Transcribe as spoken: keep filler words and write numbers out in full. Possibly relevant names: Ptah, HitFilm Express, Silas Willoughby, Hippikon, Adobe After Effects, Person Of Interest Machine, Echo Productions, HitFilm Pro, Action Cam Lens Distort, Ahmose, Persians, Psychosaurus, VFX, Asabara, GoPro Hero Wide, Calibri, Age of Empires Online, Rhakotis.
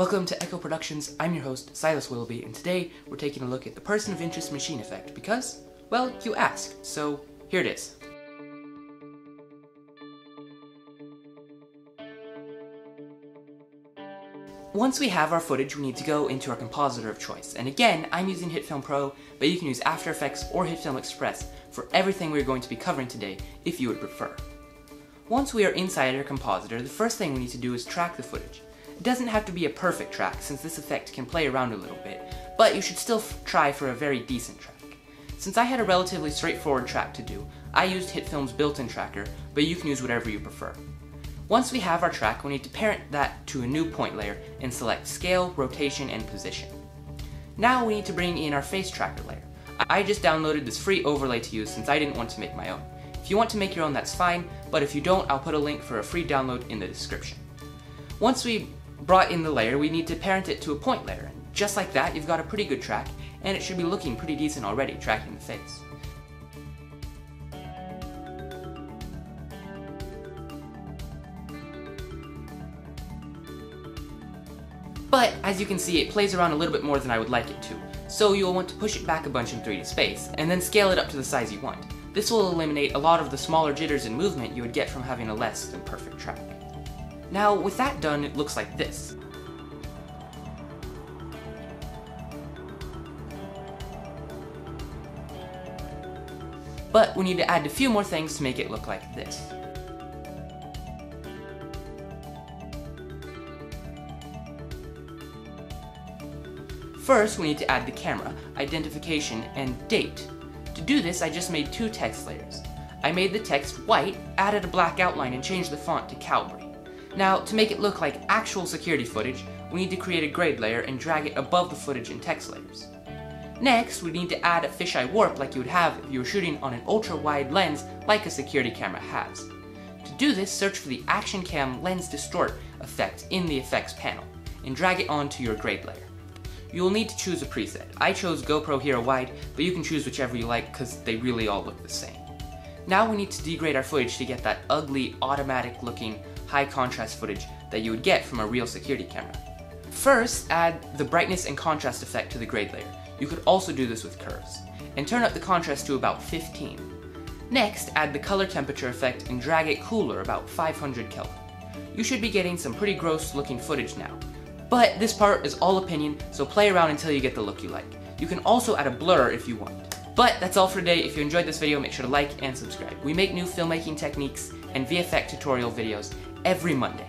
Welcome to Echo Productions, I'm your host, Silas Willoughby, and today we're taking a look at the person of interest machine effect because, well, you asked, so here it is. Once we have our footage, we need to go into our compositor of choice, and again, I'm using HitFilm Pro, but you can use After Effects or HitFilm Express for everything we're going to be covering today, if you would prefer. Once we are inside our compositor, the first thing we need to do is track the footage. It doesn't have to be a perfect track, since this effect can play around a little bit, but you should still try for a very decent track. Since I had a relatively straightforward track to do, I used HitFilm's built-in tracker, but you can use whatever you prefer. Once we have our track, we need to parent that to a new point layer and select Scale, Rotation, and Position. Now we need to bring in our face tracker layer. I just downloaded this free overlay to use since I didn't want to make my own. If you want to make your own, that's fine, but if you don't, I'll put a link for a free download in the description. Once we brought in the layer, we need to parent it to a point layer. Just like that, you've got a pretty good track, and it should be looking pretty decent already, tracking the face. But, as you can see, it plays around a little bit more than I would like it to, so you'll want to push it back a bunch in three D space, and then scale it up to the size you want. This will eliminate a lot of the smaller jitters and movement you would get from having a less than perfect track. Now, with that done, it looks like this. But we need to add a few more things to make it look like this. First, we need to add the camera, identification, and date. To do this, I just made two text layers. I made the text white, added a black outline, and changed the font to Calibri. Now, to make it look like actual security footage, we need to create a grade layer and drag it above the footage in text layers. Next, we need to add a fisheye warp like you would have if you were shooting on an ultra-wide lens like a security camera has. To do this, search for the Action Cam Lens Distort effect in the Effects panel, and drag it onto your grade layer. You will need to choose a preset. I chose GoPro Hero Wide, but you can choose whichever you like because they really all look the same. Now we need to degrade our footage to get that ugly, automatic looking, high contrast footage that you would get from a real security camera. First, add the brightness and contrast effect to the grade layer. You could also do this with curves. And turn up the contrast to about fifteen. Next, add the color temperature effect and drag it cooler, about five hundred Kelvin. You should be getting some pretty gross looking footage now. But this part is all opinion, so play around until you get the look you like. You can also add a blur if you want. But that's all for today. If you enjoyed this video, make sure to like and subscribe. We make new filmmaking techniques and V F X tutorial videos every Monday.